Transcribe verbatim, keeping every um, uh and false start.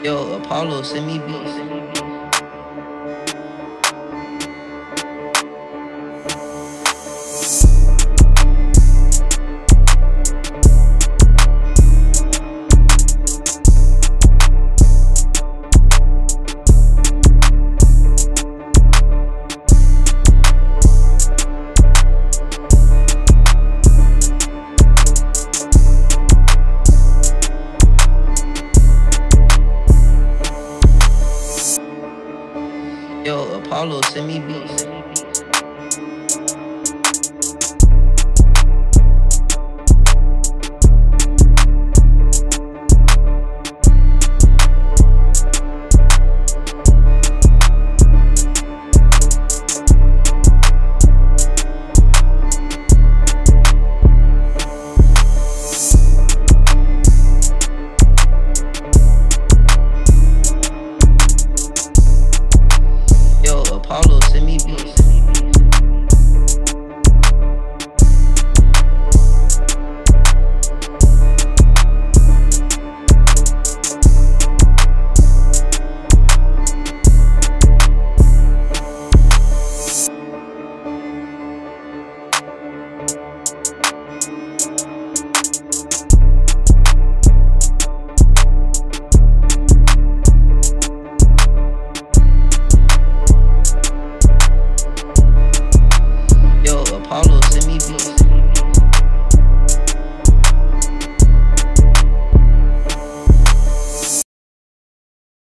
Yo, Apollo, send me beats. Yo, Apollo, send me beats.